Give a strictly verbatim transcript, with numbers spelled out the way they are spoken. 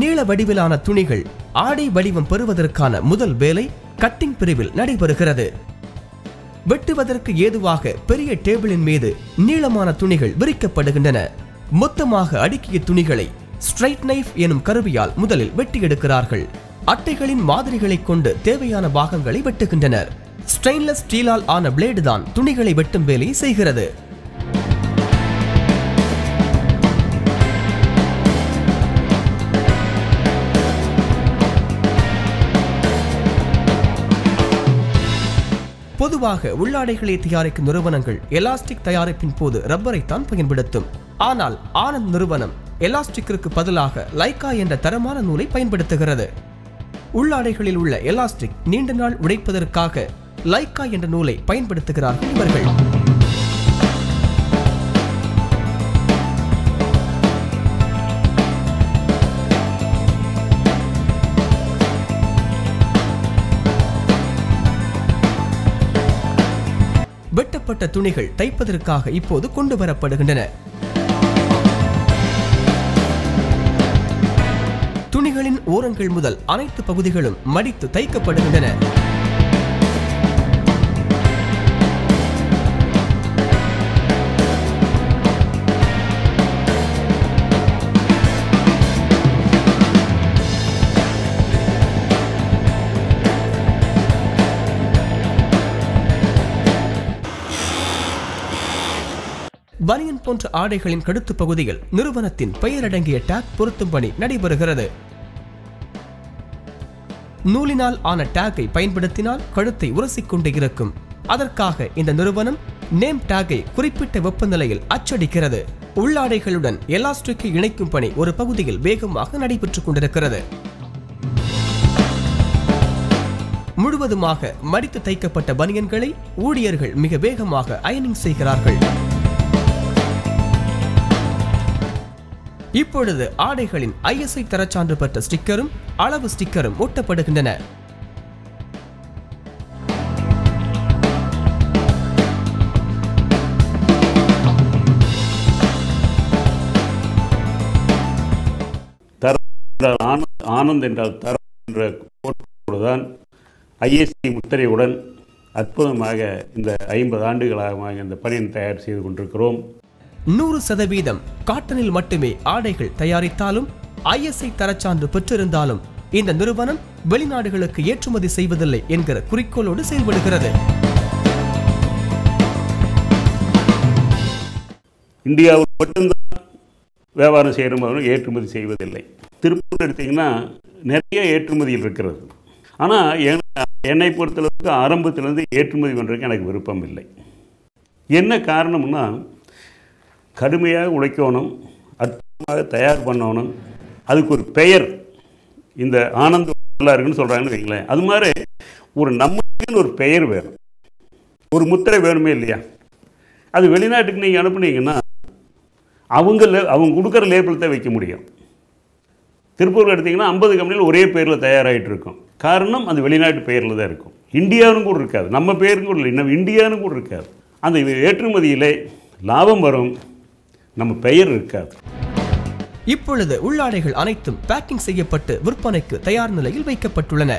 நீள வடிவிலான துணிகள் ஆடை வடிவம் பெறுவதற்கான முதல் வேலை கட்டிங் பிரிவில் நடைபெறுகிறது. வெட்டுவதற்கு ஏதுவாக பெரிய டேபிளின் மீது நீளமான துணிகள் விரிக்கப்படுகின்றன. மொத்தமாக அடுக்கிய துணிகளை ஸ்ட்ரைட் நைஃப் எனும் கருவியால் முதலில் வெட்டி எடுக்கிறார்கள். அட்டைகளின் மாதிரிகளை கொண்டு தேவையான பாகங்களை வெட்டுகின்றனர். ஸ்டெயின்லெஸ் ஸ்டீலால் ஆன பிளேடு தான் துணிகளை வெட்டும் வேலையை செய்கிறது. பொதுவாக உள்ளாடைகளை தயாரிக்கும் நிறுவனங்கள் எலாஸ்டிக் தயாரிப்பின் போது ரப்பரைத்தான் பயன்படுத்தும். ஆனால் ஆனந்த் நிறுவனம் எலாஸ்டிக்கிற்கு பதிலாக லைக்கா என்ற தரமான நூலை பயன்படுத்துகிறது. உள்ளாடைகளில் உள்ள எலாஸ்டிக் நீண்ட நாள் உடைப்பதற்காக லைக்கா என்ற நூலை பயன்படுத்துகிறார்கள் இவர்கள். வெட்டப்பட்ட துணிகள் தைப்பதற்காக இப்போது கொண்டு வரப்படுகின்றன. துணிகளின் ஓரங்கள் முதல் அனைத்து பகுதிகளும் மடித்து தைக்கப்படுகின்றன. பனியன் போன்ற ஆடைகளின் கழுத்து பகுதியில் நிறுவனத்தின் பெயரடங்கிய டாக் பொருத்தும் பணி நடைபெறுகிறது. நூலினால் ஆன டேக்கை பயன்படுத்தினால் கழுத்தை உரசிக்கொண்டு இருக்கும். அதற்காக இந்த நிறுவனம் நேம் டேக்கை குறிப்பிட்ட வெப்பநிலையில் அச்சடிக்கிறது. உள்ளாடைகளுடன் எலாஸ்டிக்கை இணைக்கும் பணி ஒரு பகுதியில் வேகமாக நடைபெற்றுக் கொண்டிருக்கிறது. முழுவதுமாக மடித்து தைக்கப்பட்ட பனியன்களை ஊழியர்கள் மிக வேகமாக அயனிங் செய்கிறார்கள். இப்பொழுது ஆடைகளின் ஐ எஸ் ஐ தரச்சான்று பெற்ற ஸ்டிக்கரும் அளவு ஸ்டிக்கரும் ஒட்டப்படுகின்றன. ஆனந்த் என்றால் தர என்ற கோட்பாடுதான் ஐ எஸ் ஐ முத்திரையுடன் அற்புதமாக இந்த ஐம்பது ஆண்டுகளாக இந்த பணியின் தயார் செய்து கொண்டிருக்கிறோம். நூறு சதவீதம் காட்டனில் மட்டுமே ஆடைகள் தயாரித்தாலும் ஐ எஸ் ஐ தரச்சான்று பெற்றிருந்தாலும் இந்த நிறுவனம் வெளிநாடுகளுக்கு ஏற்றுமதி செய்வதில்லை என்கிற குறிக்கோளோடு செயல்படுகிறது. இந்தியாவில் மட்டும்தான் வியாபாரம் செய்யறவங்க ஏற்றுமதி செய்வதில்லை. திருப்பூர் எடுத்தீங்கன்னா நிறைய ஏற்றுமதியில் இருக்கிறது. ஆனால் என்னை பொறுத்தளவுக்கு ஆரம்பத்திலிருந்து ஏற்றுமதி பண்ணுறதுக்கு எனக்கு விருப்பம் இல்லை. என்ன காரணம்னா கடுமையாக உழைக்கணும், அற்புதமாக தயார் பண்ணணும், அதுக்கு ஒரு பெயர் இந்த ஆனந்த நல்லா இருக்குன்னு சொல்கிறாங்கன்னு வைங்களேன். அது மாதிரி ஒரு நம்மளுக்கு ஒரு பெயர் வேணும், ஒரு முத்திரை வேணுமே இல்லையா? அது வெளிநாட்டுக்கு நீங்கள் அனுப்புனீங்கன்னா அவங்க அவங்க கொடுக்குற லேபிள் தான் வைக்க முடியும். திருப்பூர் எடுத்திங்கன்னா ஐம்பது கம்பெனியில் ஒரே பேரில் தயாராகிட்டு இருக்கும். காரணம் அது வெளிநாட்டு பெயரில் தான் இருக்கும். இந்தியாவுன்னு கூட இருக்காது, நம்ம பேருன்னு கூட இல்லை, நம்ம இந்தியான்னு கூட இருக்காது. அந்த ஏற்றுமதியிலே லாபம் வரும், நம்ம பெயர் இருக்காது. இப்பொழுது உள்ளாடைகள் அனைத்தும் பேக்கிங் செய்யப்பட்டு விற்பனைக்கு தயார் நிலையில் வைக்கப்பட்டுள்ளன.